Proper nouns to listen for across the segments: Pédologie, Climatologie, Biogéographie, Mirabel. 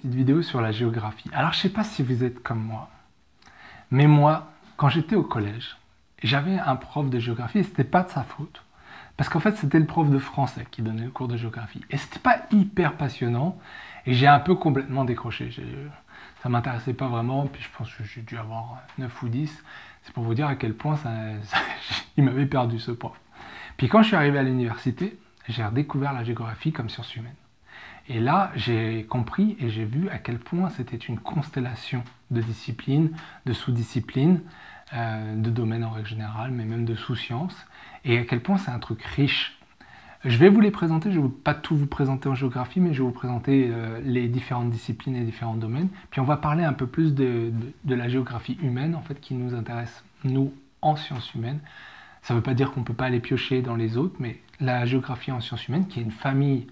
Petite vidéo sur la géographie. Alors, je ne sais pas si vous êtes comme moi, mais moi, quand j'étais au collège, j'avais un prof de géographie et ce n'était pas de sa faute. Parce qu'en fait, c'était le prof de français qui donnait le cours de géographie. Et ce n'était pas hyper passionnant et j'ai un peu complètement décroché. Ça ne m'intéressait pas vraiment, puis je pense que j'ai dû avoir 9 ou 10. C'est pour vous dire à quel point il m'avait perdu, ce prof. Puis quand je suis arrivé à l'université, j'ai redécouvert la géographie comme science humaine. Et là, j'ai compris et j'ai vu à quel point c'était une constellation de disciplines, de sous-disciplines, de domaines en règle générale, mais même de sous-sciences, et à quel point c'est un truc riche. Je vais vous les présenter, je ne vais pas tout vous présenter en géographie, mais je vais vous présenter les différentes disciplines et différents domaines, puis on va parler un peu plus de la géographie humaine, en fait, qui nous intéresse, nous, en sciences humaines. Ça ne veut pas dire qu'on ne peut pas aller piocher dans les autres, mais la géographie en sciences humaines, qui est une famille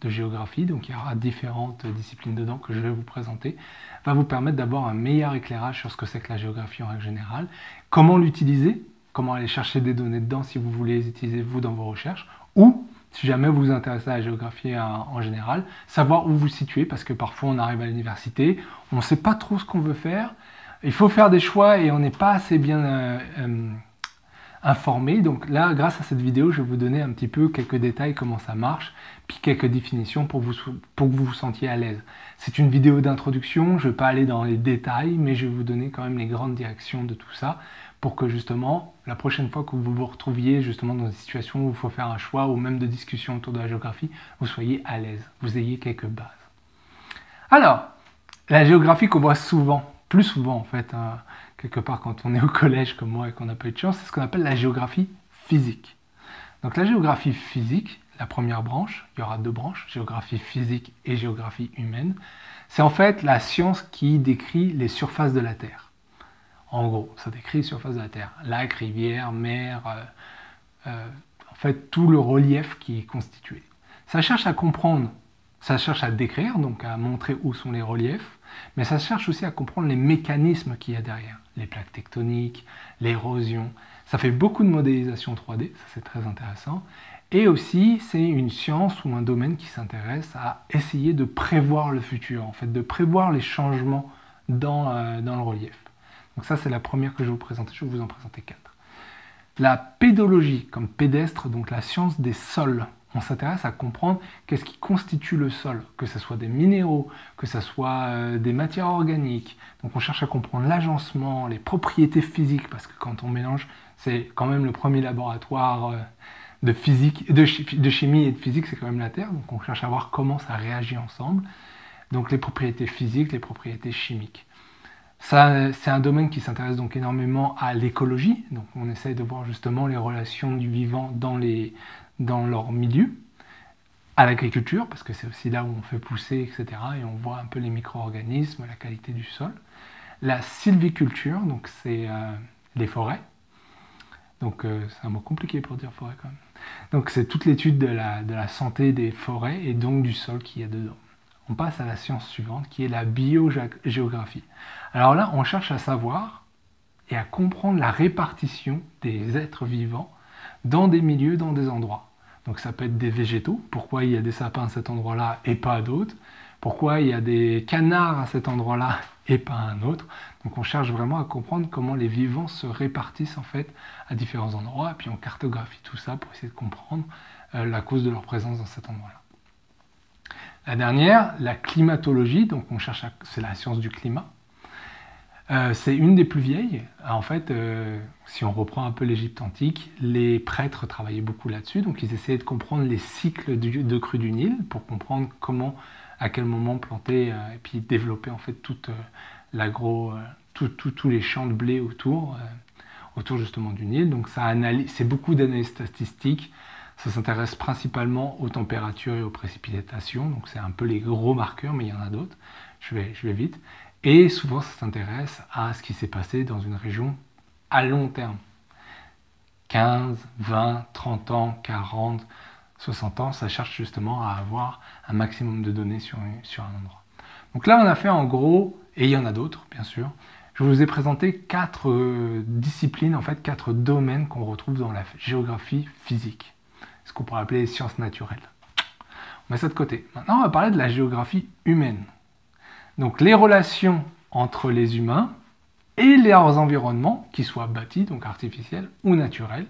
de géographie, donc il y aura différentes disciplines dedans que je vais vous présenter, va vous permettre d'avoir un meilleur éclairage sur ce que c'est que la géographie en règle générale, comment l'utiliser, comment aller chercher des données dedans si vous voulez les utiliser vous dans vos recherches, ou si jamais vous vous intéressez à la géographie en général, savoir où vous situer, parce que parfois on arrive à l'université, on ne sait pas trop ce qu'on veut faire, il faut faire des choix et on n'est pas assez bien informé. Donc là, grâce à cette vidéo, je vais vous donner un petit peu quelques détails, comment ça marche, puis quelques définitions pour que vous vous sentiez à l'aise. C'est une vidéo d'introduction, je ne vais pas aller dans les détails, mais je vais vous donner quand même les grandes directions de tout ça, pour que justement, la prochaine fois que vous vous retrouviez justement dans une situation où il faut faire un choix, ou même de discussion autour de la géographie, vous soyez à l'aise, vous ayez quelques bases. Alors, la géographie qu'on voit souvent, plus souvent en fait, quelque part quand on est au collège comme moi et qu'on n'a pas eu de chance, c'est ce qu'on appelle la géographie physique. Donc la géographie physique, la première branche, il y aura 2 branches, géographie physique et géographie humaine, c'est en fait la science qui décrit les surfaces de la Terre. En gros, ça décrit les surfaces de la Terre, lacs, rivières, mers, en fait tout le relief qui est constitué. Ça cherche à comprendre, ça cherche à décrire, donc à montrer où sont les reliefs, mais ça cherche aussi à comprendre les mécanismes qu'il y a derrière. Les plaques tectoniques, l'érosion, ça fait beaucoup de modélisation 3D, ça c'est très intéressant. Et aussi, c'est une science ou un domaine qui s'intéresse à essayer de prévoir le futur, en fait, de prévoir les changements dans le relief. Donc ça c'est la première que je vais vous présenter, je vais vous en présenter 4. La pédologie, comme pédestre, donc la science des sols. On s'intéresse à comprendre qu'est-ce qui constitue le sol, que ce soit des minéraux, que ce soit des matières organiques. Donc on cherche à comprendre l'agencement, les propriétés physiques, parce que quand on mélange, c'est quand même le premier laboratoire de physique, de chimie et de physique, c'est quand même la Terre. Donc on cherche à voir comment ça réagit ensemble. Donc les propriétés physiques, les propriétés chimiques. Ça, c'est un domaine qui s'intéresse donc énormément à l'écologie. Donc on essaye de voir justement les relations du vivant dans leur milieu, à l'agriculture, parce que c'est aussi là où on fait pousser, etc. Et on voit un peu les micro-organismes, la qualité du sol. La sylviculture, donc c'est les forêts. Donc c'est un mot compliqué pour dire forêt quand même. Donc c'est toute l'étude de la santé des forêts et donc du sol qu'il y a dedans. On passe à la science suivante qui est la biogéographie. Alors là, on cherche à savoir et à comprendre la répartition des êtres vivants dans des milieux, dans des endroits. Donc ça peut être des végétaux, pourquoi il y a des sapins à cet endroit-là et pas à d'autres, pourquoi il y a des canards à cet endroit-là et pas à un autre. Donc on cherche vraiment à comprendre comment les vivants se répartissent en fait à différents endroits, et puis on cartographie tout ça pour essayer de comprendre la cause de leur présence dans cet endroit-là. La dernière, la climatologie, donc on cherche c'est la science du climat. C'est une des plus vieilles. En fait, si on reprend un peu l'Égypte antique, les prêtres travaillaient beaucoup là-dessus, donc ils essayaient de comprendre les cycles de crue du Nil pour comprendre comment, à quel moment planter et puis développer en fait toute l'agro, tous les champs de blé autour justement du Nil. Donc ça analyse, c'est beaucoup d'analyses statistiques. Ça s'intéresse principalement aux températures et aux précipitations, donc c'est un peu les gros marqueurs, mais il y en a d'autres. Je vais vite. Et souvent, ça s'intéresse à ce qui s'est passé dans une région à long terme. 15, 20, 30 ans, 40, 60 ans, ça cherche justement à avoir un maximum de données sur un endroit. Donc là, on a fait en gros, et il y en a d'autres, bien sûr, je vous ai présenté 4 disciplines, en fait 4 domaines qu'on retrouve dans la géographie physique, ce qu'on pourrait appeler les sciences naturelles. On met ça de côté. Maintenant, on va parler de la géographie humaine. donc les relations entre les humains et leurs environnements, qu'ils soient bâtis, donc artificiels ou naturels,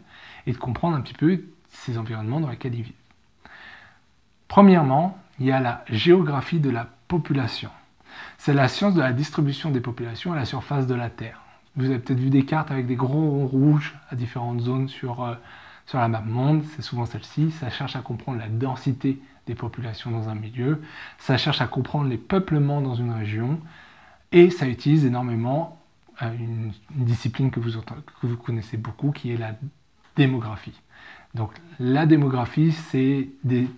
et de comprendre un petit peu ces environnements dans lesquels ils vivent. Premièrement, il y a la géographie de la population. C'est la science de la distribution des populations à la surface de la Terre. Vous avez peut-être vu des cartes avec des gros ronds rouges à différentes zones sur la map monde, c'est souvent celle-ci. Ça cherche à comprendre la densité des populations dans un milieu, ça cherche à comprendre les peuplements dans une région, et ça utilise énormément une discipline que vous connaissez beaucoup, qui est la démographie. Donc la démographie, c'est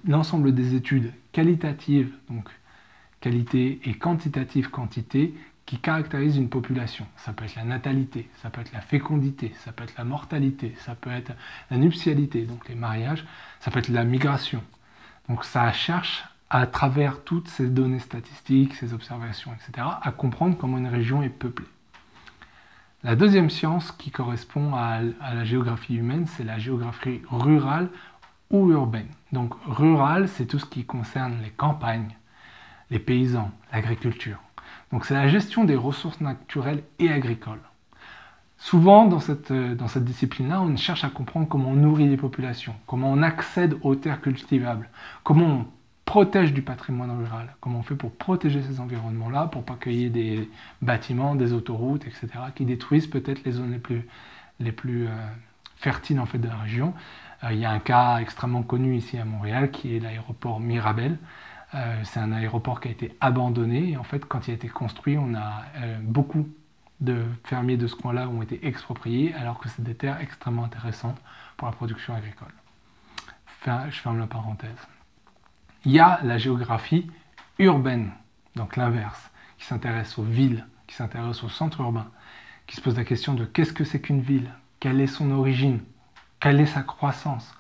l'ensemble des études qualitatives, donc qualité, et quantitatives, quantité, qui caractérise une population. Ça peut être la natalité, ça peut être la fécondité, ça peut être la mortalité, ça peut être la nuptialité, donc les mariages, ça peut être la migration. Donc ça cherche à travers toutes ces données statistiques, ces observations, etc., à comprendre comment une région est peuplée. La deuxième science qui correspond à la géographie humaine, c'est la géographie rurale ou urbaine. Donc rural, c'est tout ce qui concerne les campagnes, les paysans, l'agriculture. Donc c'est la gestion des ressources naturelles et agricoles. Souvent, dans cette discipline-là, on cherche à comprendre comment on nourrit les populations, comment on accède aux terres cultivables, comment on protège du patrimoine rural, comment on fait pour protéger ces environnements-là, pour pas qu'il y ait des bâtiments, des autoroutes, etc., qui détruisent peut-être les zones les plus fertiles en fait, de la région. Il y a un cas extrêmement connu ici à Montréal, qui est l'aéroport Mirabel. C'est un aéroport qui a été abandonné, et en fait, quand il a été construit, on a beaucoup de fermiers de ce coin-là ont été expropriés, alors que c'est des terres extrêmement intéressantes pour la production agricole. Enfin, je ferme la parenthèse. Il y a la géographie urbaine, donc l'inverse, qui s'intéresse aux villes, qui s'intéresse aux centres urbains, qui se pose la question de qu'est-ce que c'est qu'une ville, quelle est son origine, quelle est sa croissance,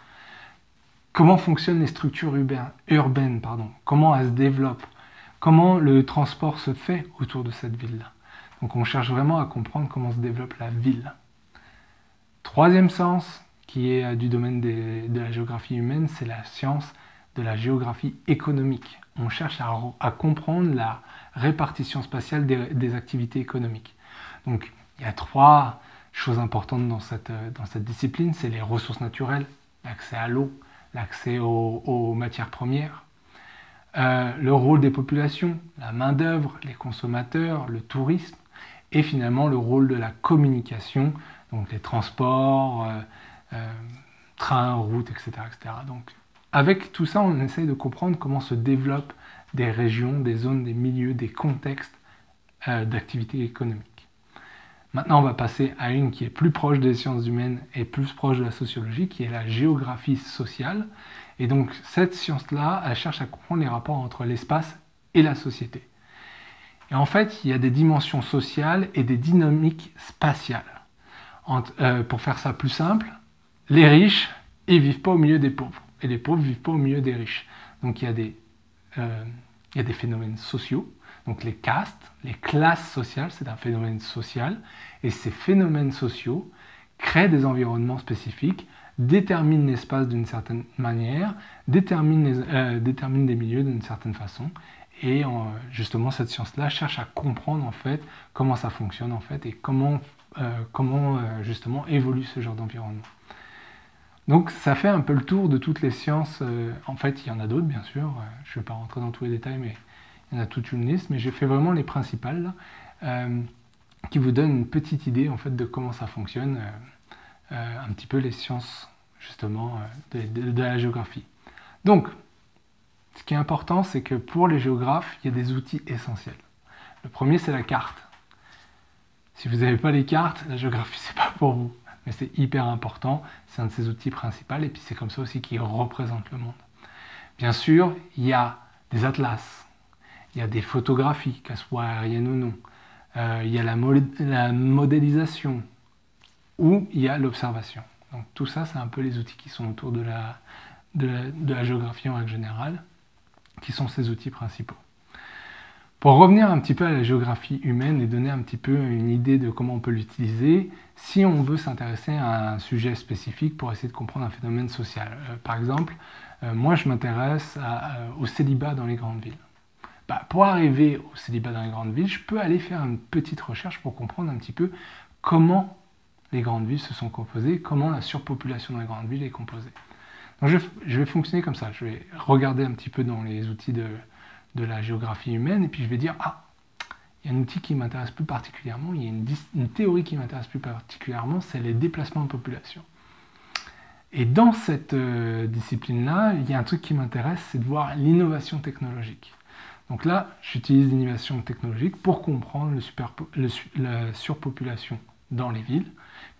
comment fonctionnent les structures urbaines, comment elles se développent, comment le transport se fait autour de cette ville-là. Donc on cherche vraiment à comprendre comment se développe la ville. Troisième science, qui est du domaine de la géographie humaine, c'est la science de la géographie économique. On cherche à comprendre la répartition spatiale des activités économiques. Donc il y a trois choses importantes dans cette discipline, c'est les ressources naturelles, l'accès à l'eau, l'accès aux matières premières, le rôle des populations, la main-d'œuvre, les consommateurs, le tourisme, et finalement le rôle de la communication, donc les transports, trains, routes, etc., etc. Donc, avec tout ça, on essaye de comprendre comment se développent des régions, des zones, des milieux, des contextes d'activité économique. Maintenant, on va passer à une qui est plus proche des sciences humaines et plus proche de la sociologie, qui est la géographie sociale. Et donc, cette science-là, elle cherche à comprendre les rapports entre l'espace et la société. Et en fait, il y a des dimensions sociales et des dynamiques spatiales. Pour faire ça plus simple, les riches, ils ne vivent pas au milieu des pauvres. Et les pauvres ne vivent pas au milieu des riches. Donc il y a des phénomènes sociaux, donc les castes, les classes sociales, c'est un phénomène social, et ces phénomènes sociaux créent des environnements spécifiques, déterminent l'espace d'une certaine manière, déterminent des milieux d'une certaine façon, et justement cette science-là cherche à comprendre en fait comment ça fonctionne en fait, et comment justement évolue ce genre d'environnement. Donc ça fait un peu le tour de toutes les sciences. En fait, il y en a d'autres, bien sûr. Je ne vais pas rentrer dans tous les détails, mais il y en a toute une liste. Mais j'ai fait vraiment les principales, là, qui vous donnent une petite idée en fait, de comment ça fonctionne, un petit peu les sciences, justement, de la géographie. Donc, ce qui est important, c'est que pour les géographes, il y a des outils essentiels. Le premier, c'est la carte. Si vous n'avez pas les cartes, la géographie, c'est pas pour vous. Mais c'est hyper important, c'est un de ses outils principaux, et puis c'est comme ça aussi qu'il représente le monde. Bien sûr, il y a des atlas, il y a des photographies, qu'elles soient aériennes ou non, il y a la modélisation, ou il y a l'observation. Donc tout ça, c'est un peu les outils qui sont autour de la géographie en règle générale, qui sont ses outils principaux. Pour revenir un petit peu à la géographie humaine et donner un petit peu une idée de comment on peut l'utiliser, si on veut s'intéresser à un sujet spécifique pour essayer de comprendre un phénomène social. Par exemple, moi je m'intéresse au célibat dans les grandes villes. bah, pour arriver au célibat dans les grandes villes, je peux aller faire une petite recherche pour comprendre un petit peu comment les grandes villes se sont composées, comment la surpopulation dans les grandes villes est composée. Donc je vais fonctionner comme ça, je vais regarder un petit peu dans les outils de la géographie humaine, et puis je vais dire, ah, il y a un outil qui m'intéresse plus particulièrement, il y a une théorie qui m'intéresse plus particulièrement, c'est les déplacements de population. Et dans cette discipline-là, il y a un truc qui m'intéresse, c'est de voir l'innovation technologique. Donc là, j'utilise l'innovation technologique pour comprendre la surpopulation dans les villes,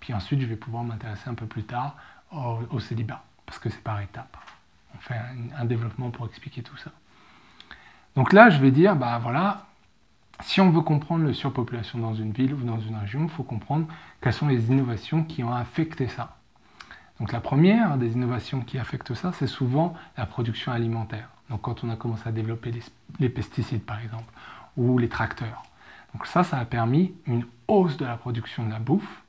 puis ensuite je vais pouvoir m'intéresser un peu plus tard au célibat, parce que c'est par étapes. On fait un développement pour expliquer tout ça. Donc là, je vais dire, bah voilà, si on veut comprendre la surpopulation dans une ville ou dans une région, il faut comprendre quelles sont les innovations qui ont affecté ça. Donc la première des innovations qui affectent ça, c'est souvent la production alimentaire. Donc quand on a commencé à développer les pesticides par exemple, ou les tracteurs. Donc ça a permis une hausse de la production de la bouffe,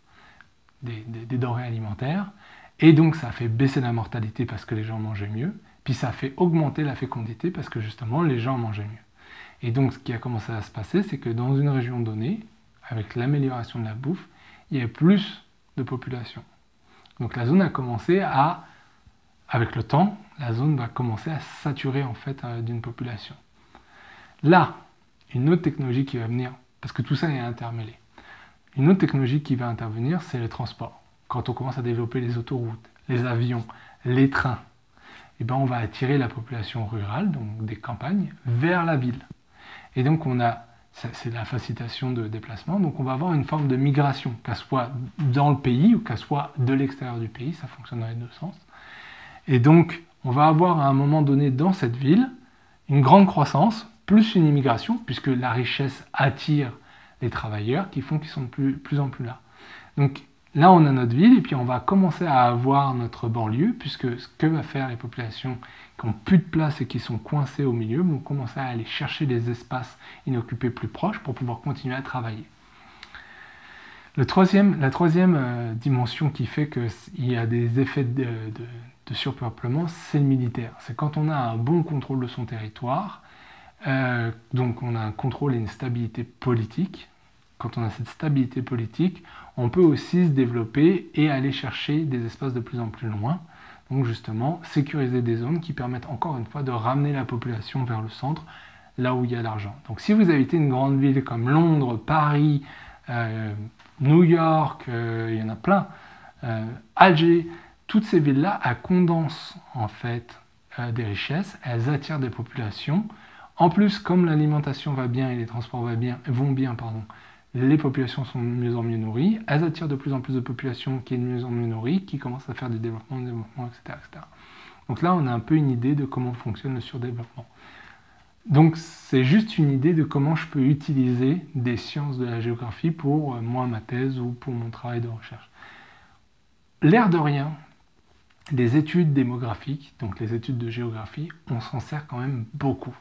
des denrées alimentaires, et donc ça a fait baisser la mortalité parce que les gens mangeaient mieux, puis ça a fait augmenter la fécondité parce que justement les gens mangeaient mieux. Et donc ce qui a commencé à se passer, c'est que dans une région donnée, avec l'amélioration de la bouffe, il y avait plus de population. Donc la zone a commencé à, avec le temps, la zone va commencer à saturer en fait d'une population. Là, une autre technologie qui va venir, parce que tout ça est intermêlé, une autre technologie qui va intervenir, c'est le transport. Quand on commence à développer les autoroutes, les avions, les trains, eh ben on va attirer la population rurale, donc des campagnes, vers la ville. Et donc on a, c'est la facilitation de déplacement, donc on va avoir une forme de migration, qu'elle soit dans le pays ou qu'elle soit de l'extérieur du pays, ça fonctionne dans les deux sens. Et donc on va avoir à un moment donné dans cette ville une grande croissance, plus une immigration, puisque la richesse attire les travailleurs qui font qu'ils sont de plus en plus là. Donc là on a notre ville et puis on va commencer à avoir notre banlieue, puisque ce que va faire les populations qui n'ont plus de place et qui sont coincées au milieu, vont commencer à aller chercher des espaces inoccupés plus proches pour pouvoir continuer à travailler. La troisième dimension qui fait qu'il y a des effets de surpeuplement, c'est le militaire. C'est quand on a un bon contrôle de son territoire, donc on a un contrôle et une stabilité politique. Quand on a cette stabilité politique, on peut aussi se développer et aller chercher des espaces de plus en plus loin. Donc justement, sécuriser des zones qui permettent encore une fois de ramener la population vers le centre, là où il y a l'argent. Donc si vous habitez une grande ville comme Londres, Paris, New York, il y en a plein, Alger, toutes ces villes-là, elles condensent en fait des richesses, elles attirent des populations. En plus, comme l'alimentation va bien et les transports vont bien, les populations sont de mieux en mieux nourries, elles attirent de plus en plus de populations qui sont de mieux en mieux nourries, qui commencent à faire du développement, etc., etc. Donc là, on a un peu une idée de comment fonctionne le surdéveloppement. Donc c'est juste une idée de comment je peux utiliser des sciences de la géographie pour moi, ma thèse ou pour mon travail de recherche. L'air de rien, les études démographiques, donc les études de géographie, on s'en sert quand même beaucoup.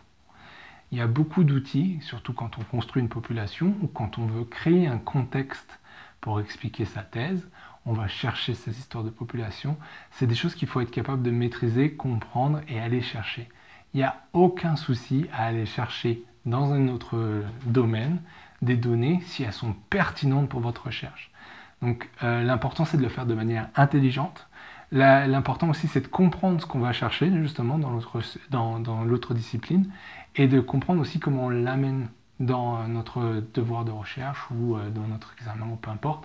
Il y a beaucoup d'outils, surtout quand on construit une population ou quand on veut créer un contexte pour expliquer sa thèse. On va chercher ces histoires de population. C'est des choses qu'il faut être capable de maîtriser, comprendre et aller chercher. Il n'y a aucun souci à aller chercher dans un autre domaine des données si elles sont pertinentes pour votre recherche. Donc l'important, c'est de le faire de manière intelligente. L'important aussi, c'est de comprendre ce qu'on va chercher justement dans l'autre discipline et de comprendre aussi comment on l'amène dans notre devoir de recherche ou dans notre examen ou peu importe,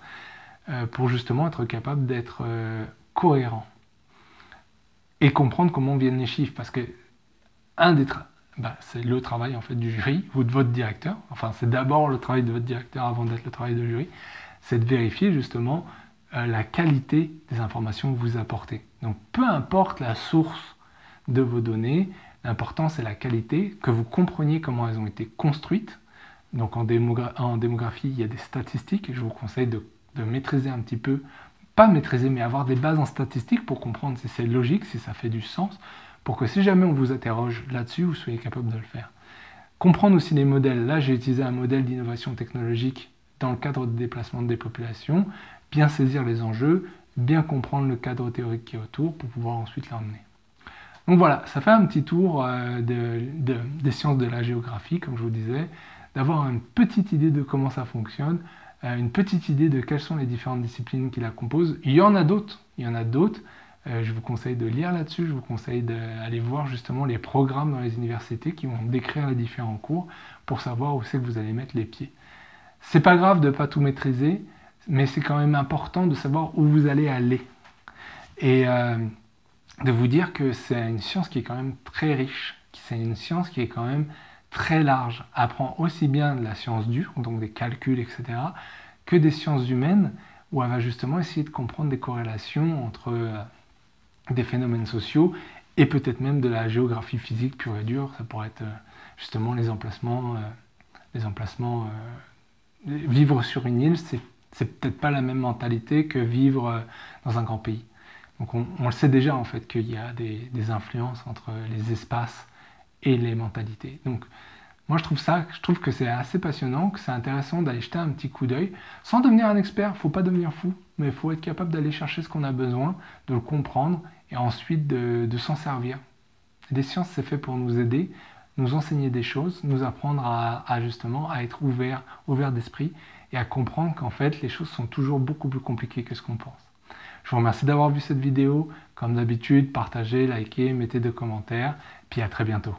pour justement être capable d'être cohérent et comprendre comment viennent les chiffres, parce que c'est le travail en fait du jury ou de votre directeur, enfin c'est d'abord le travail de votre directeur avant d'être le travail de jury, c'est de vérifier justement la qualité des informations que vous apportez. Donc peu importe la source de vos données, l'important c'est la qualité, que vous compreniez comment elles ont été construites. Donc en démographie, il y a des statistiques et je vous conseille de maîtriser un petit peu, pas maîtriser mais avoir des bases en statistiques pour comprendre si c'est logique, si ça fait du sens, pour que si jamais on vous interroge là-dessus, vous soyez capable de le faire. Comprendre aussi les modèles. Là j'ai utilisé un modèle d'innovation technologique dans le cadre de déplacement des populations, bien saisir les enjeux, bien comprendre le cadre théorique qui est autour pour pouvoir ensuite l'emmener. Donc voilà, ça fait un petit tour des sciences de la géographie, comme je vous disais, d'avoir une petite idée de comment ça fonctionne, une petite idée de quelles sont les différentes disciplines qui la composent. Il y en a d'autres, il y en a d'autres. Je vous conseille de lire là-dessus, je vous conseille d'aller voir justement les programmes dans les universités qui vont décrire les différents cours pour savoir où c'est que vous allez mettre les pieds. C'est pas grave de ne pas tout maîtriser, mais c'est quand même important de savoir où vous allez aller. Et de vous dire que c'est une science qui est quand même très riche, c'est une science qui est quand même très large, apprend aussi bien de la science dure, donc des calculs, etc., que des sciences humaines, où elle va justement essayer de comprendre des corrélations entre des phénomènes sociaux et peut-être même de la géographie physique pure et dure. Ça pourrait être justement les emplacements. Vivre sur une île, c'est peut-être pas la même mentalité que vivre dans un grand pays. Donc on le sait déjà en fait qu'il y a des influences entre les espaces et les mentalités. Donc moi je trouve que c'est assez passionnant, que c'est intéressant d'aller jeter un petit coup d'œil, sans devenir un expert, faut pas devenir fou, mais il faut être capable d'aller chercher ce qu'on a besoin, de le comprendre et ensuite de s'en servir. Les sciences c'est fait pour nous aider, nous enseigner des choses, nous apprendre à justement à être ouvert d'esprit et à comprendre qu'en fait les choses sont toujours beaucoup plus compliquées que ce qu'on pense. Je vous remercie d'avoir vu cette vidéo. Comme d'habitude, partagez, likez, mettez des commentaires, puis à très bientôt.